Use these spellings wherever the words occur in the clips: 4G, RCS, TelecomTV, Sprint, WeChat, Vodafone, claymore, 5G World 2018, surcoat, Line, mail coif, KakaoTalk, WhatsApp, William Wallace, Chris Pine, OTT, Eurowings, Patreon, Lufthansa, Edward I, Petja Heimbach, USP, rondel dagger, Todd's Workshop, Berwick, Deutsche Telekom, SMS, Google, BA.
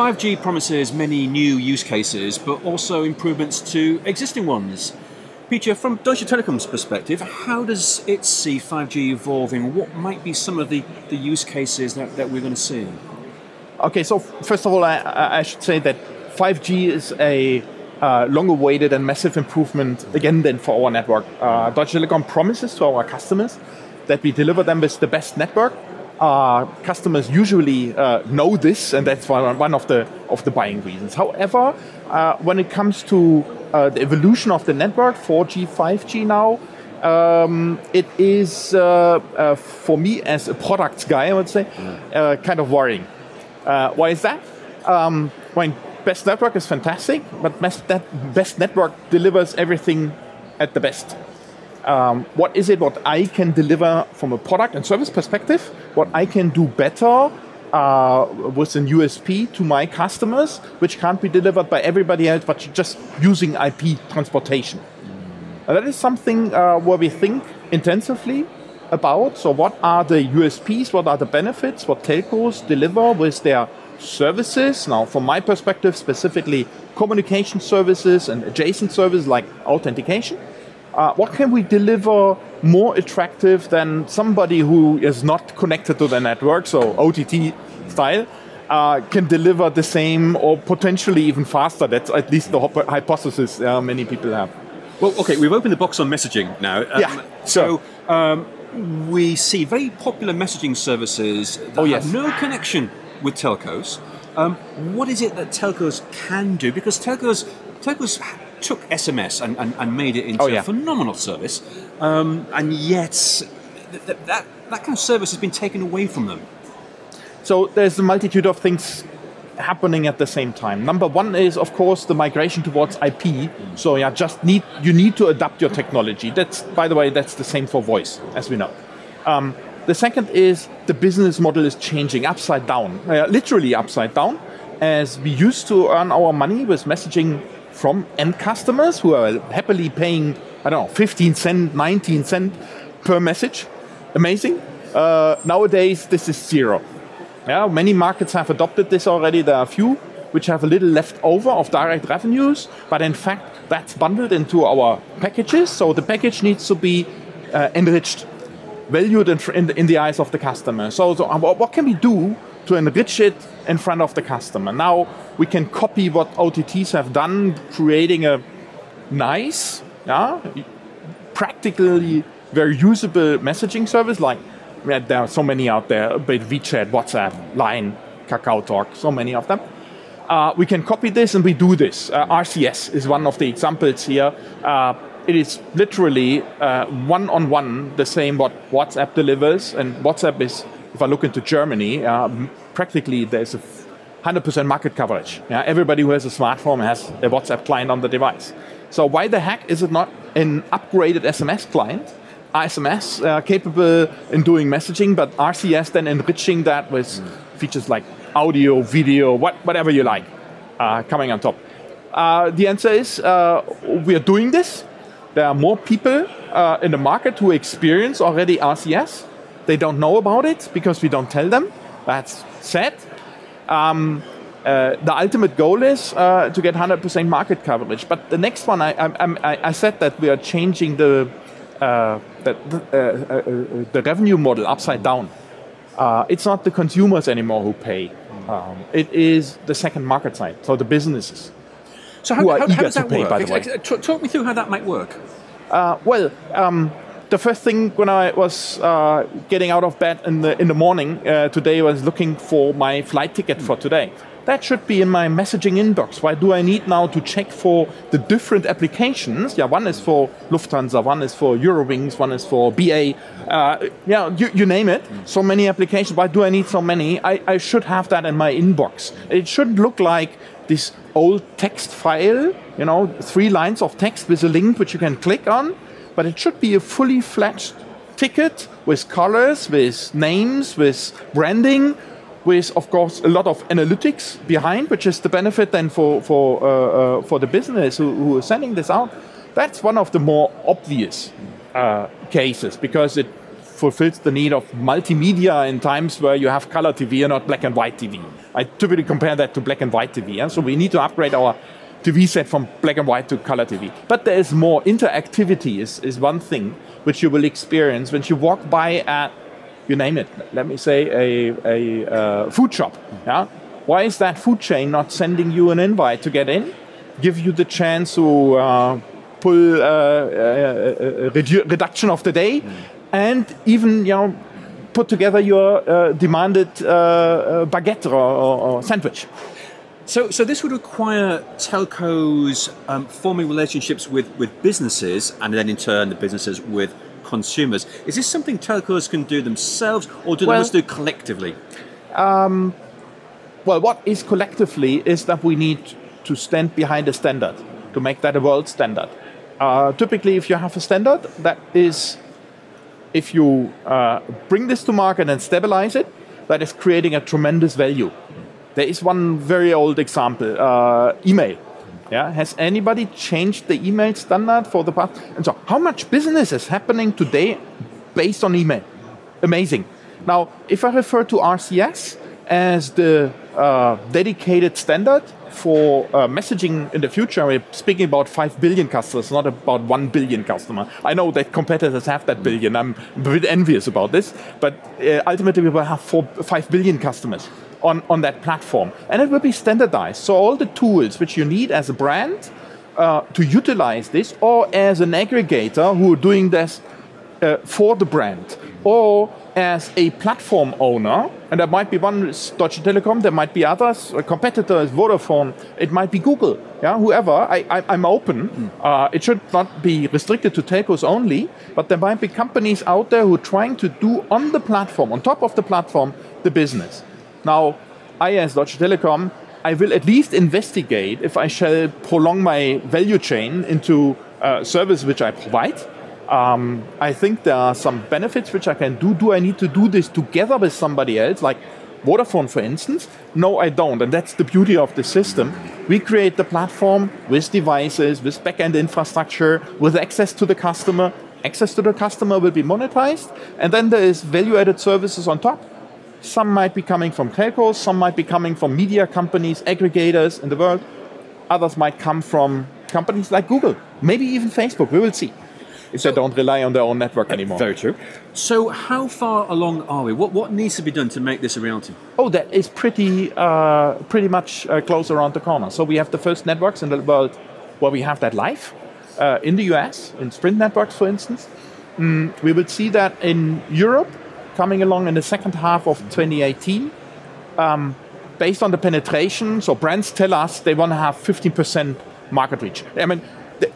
5G promises many new use cases, but also improvements to existing ones. Petja, from Deutsche Telekom's perspective, how does it see 5G evolving? What might be some of the use cases that we're going to see? Okay, so first of all, I should say that 5G is a long-awaited and massive improvement, again, then for our network. Deutsche Telekom promises to our customers that we deliver them with the best network. Customers usually know this, and that's one of the buying reasons. However, when it comes to the evolution of the network, 4G, 5G now, it is, for me as a product guy, I would say, kind of worrying. Why is that? Best network is fantastic, but best network delivers everything at the best. What is it what I can deliver from a product and service perspective, what I can do better with an USP to my customers, which can't be delivered by everybody else, but just using IP transportation. And that is something where we think intensively about. So what are the USPs, what are the benefits, what telcos deliver with their services? Now, from my perspective, specifically communication services and adjacent services like authentication. What can we deliver more attractive than somebody who is not connected to the network, so OTT style, can deliver the same or potentially even faster? That's at least the hypothesis many people have. Well, okay, we've opened the box on messaging now. We see very popular messaging services that have no connection with telcos. What is it that telcos can do? Because telcos took SMS and made it into a phenomenal service, and yet that kind of service has been taken away from them. So there's a multitude of things happening at the same time. Number one is, of course, the migration towards IP. So you need to adapt your technology. That's, by the way, that's the same for voice, as we know. The second is the business model is changing upside down, literally upside down, as we used to earn our money with messaging from end customers who are happily paying, I don't know, 15 cent, 19 cent per message. Amazing. Nowadays, this is zero. Yeah, many markets have adopted this already. There are a few which have a little left over of direct revenues, but in fact, that's bundled into our packages. So the package needs to be enriched, valued in the eyes of the customer. So what can we do to enrich it in front of the customer? Now we can copy what OTTs have done, creating a nice, practically very usable messaging service. Like there are so many out there, be it WeChat, WhatsApp, Line, KakaoTalk, so many of them. We can copy this and we do this. RCS is one of the examples here. It is literally one-on-one the same what WhatsApp delivers, and WhatsApp is, if I look into Germany, practically there's a 100% market coverage. Yeah? Everybody who has a smartphone has a WhatsApp client on the device. So why the heck is it not an upgraded SMS client? SMS capable in doing messaging, but RCS then enriching that with features like audio, video, whatever you like, coming on top. The answer is we are doing this. There are more people in the market who experience already RCS. They don't know about it because we don't tell them. That's sad. The ultimate goal is to get 100% market coverage. But the next one, I said that we are changing the revenue model upside down. It's not the consumers anymore who pay. It is the second market side, so the businesses. So how does that work? By the way, talk me through how that might work. The first thing when I was getting out of bed in the morning today was looking for my flight ticket for today. That should be in my messaging inbox. Why do I need now to check for the different applications? Yeah, one is for Lufthansa, one is for Eurowings, one is for BA. You name it. So many applications. Why do I need so many? I should have that in my inbox. It shouldn't look like this old text file, 3 lines of text with a link which you can click on. But it should be a fully fledged ticket with colors, with names, with branding, with, of course, a lot of analytics behind, which is the benefit then for the business who is sending this out. That's one of the more obvious cases because it fulfills the need of multimedia in times where you have color TV and not black and white TV. I typically compare that to black and white TV. Yeah? So we need to upgrade our TV set from black and white to color TV. But there is more. Interactivity is one thing which you will experience when you walk by at, you name it, let me say a food shop. Yeah? Why is that food chain not sending you an invite to get in? Give you the chance to pull reduction of the day, and even, you know, put together your demanded baguette or sandwich. So this would require telcos forming relationships with businesses, and then in turn the businesses with consumers. Is this something telcos can do themselves, or do they must do collectively? Well, what is collectively is that we need to stand behind a standard, to make that a world standard. Typically, if you have a standard, that is, if you bring this to market and stabilize it, that is creating a tremendous value. There is one very old example, email. Yeah? Has anybody changed the email standard for the past? And so how much business is happening today based on email? Amazing. Now, if I refer to RCS as the dedicated standard for messaging in the future, we're speaking about 5 billion customers, not about 1 billion customers. I know that competitors have that billion. I'm a bit envious about this, but ultimately we will have 5 billion customers on that platform. And it will be standardized. So all the tools which you need as a brand to utilize this, or as an aggregator who are doing this for the brand, or as a platform owner, and there might be one is Deutsche Telekom, there might be others, a competitor is Vodafone, it might be Google, yeah, whoever, I'm open. It should not be restricted to telcos only, but there might be companies out there who are trying to do on the platform, on top of the platform, the business. Now, I as Deutsche Telekom, I will at least investigate if I shall prolong my value chain into a service which I provide. I think there are some benefits which I can do. Do I need to do this together with somebody else, like Vodafone, for instance? No, I don't. And that's the beauty of the system. We create the platform with devices, with backend infrastructure, with access to the customer. Access to the customer will be monetized. And then there is value-added services on top. Some might be coming from telcos. Some might be coming from media companies, aggregators in the world. Others might come from companies like Google, maybe even Facebook. We will see. If they don't rely on their own network anymore. Very true. So how far along are we? What needs to be done to make this a reality? Oh, that is pretty much close around the corner. So we have the first networks in the world where we have that live. In the US, in Sprint networks, for instance. We will see that in Europe, coming along in the second half of 2018. Based on the penetration, so brands tell us they want to have 15% market reach. I mean,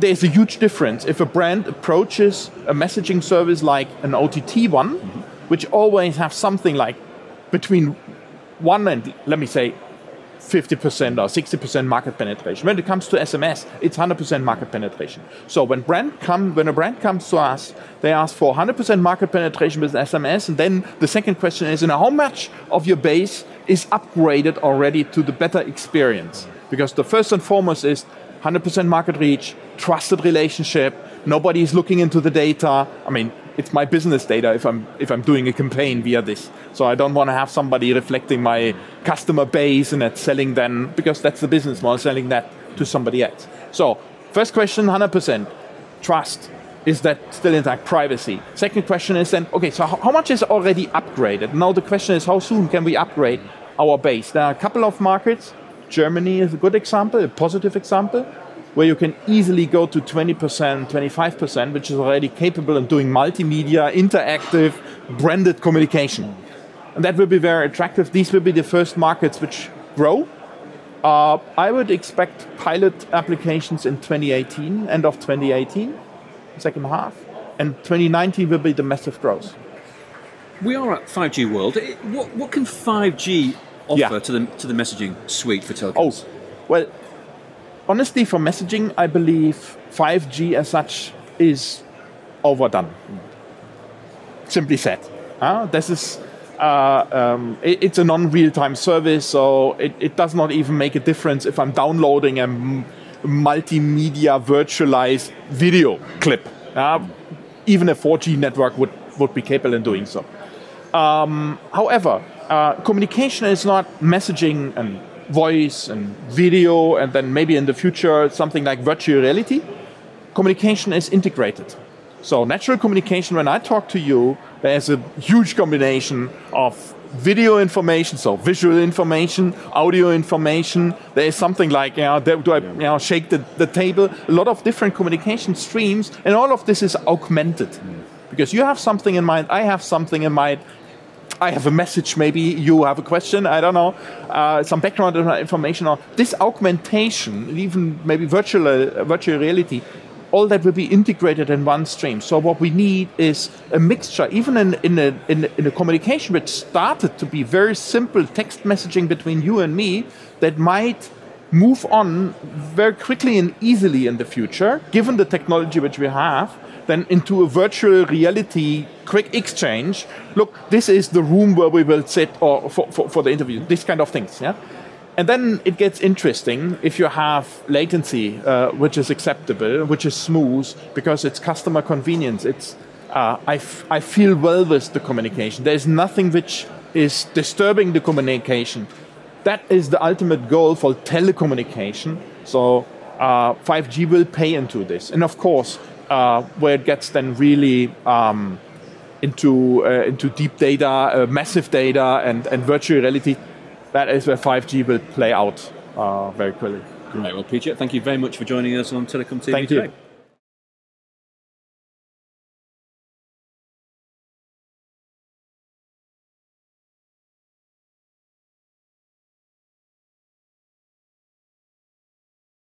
there's a huge difference if a brand approaches a messaging service like an OTT one, which always have something like between 1 and, let me say, 50% or 60% market penetration. When it comes to SMS, it's 100% market penetration. So when a brand comes to us, they ask for 100% market penetration with SMS, and then the second question is, you know, how much of your base is upgraded already to the better experience? Because the first and foremost is 100% market reach, trusted relationship, nobody is looking into the data. I mean, it's my business data if I'm doing a campaign via this. So I don't want to have somebody reflecting my customer base and that's selling them, because that's the business model, selling that to somebody else. So first question, 100%, trust. Is that still intact? Privacy. Second question is then, okay, so how much is already upgraded? Now the question is, how soon can we upgrade our base? There are a couple of markets. Germany is a good example, a positive example, where you can easily go to 20%, 25%, which is already capable of doing multimedia, interactive, branded communication. And that will be very attractive. These will be the first markets which grow. I would expect pilot applications in 2018, end of 2018, second half, and 2019 will be the massive growth. We are at 5G World. What can 5G offer to the messaging suite for telecoms? Oh, well, honestly, for messaging, I believe 5G as such is overdone. Simply said, this is it's a non-real-time service, so it does not even make a difference if I'm downloading a multimedia virtualized video clip. even a 4G network would be capable in doing so. However, communication is not messaging and voice and video, and then maybe in the future something like virtual reality. Communication is integrated. So natural communication, when I talk to you, there's a huge combination of video information, so visual information, audio information. There is something like, do I shake the table? A lot of different communication streams, and all of this is augmented. Because you have something in mind, I have something in mind, I have a message maybe, you have a question, I don't know, some background information. Or this augmentation, even maybe virtual reality, all that will be integrated in one stream. So what we need is a mixture, even in a communication which started to be very simple text messaging between you and me, that might move on very quickly and easily in the future, given the technology which we have, then into a virtual reality quick exchange. Look, this is the room where we will sit, or for the interview, this kind of things. Yeah? And then it gets interesting if you have latency, which is acceptable, which is smooth, because it's customer convenience. It's I feel well with the communication. There's nothing which is disturbing the communication. That is the ultimate goal for telecommunication. So 5G will pay into this. And of course, where it gets then really into deep data, massive data, and virtual reality, that is where 5G will play out very quickly. Great. Well, Petja, thank you very much for joining us on TelecomTV today. Thank you.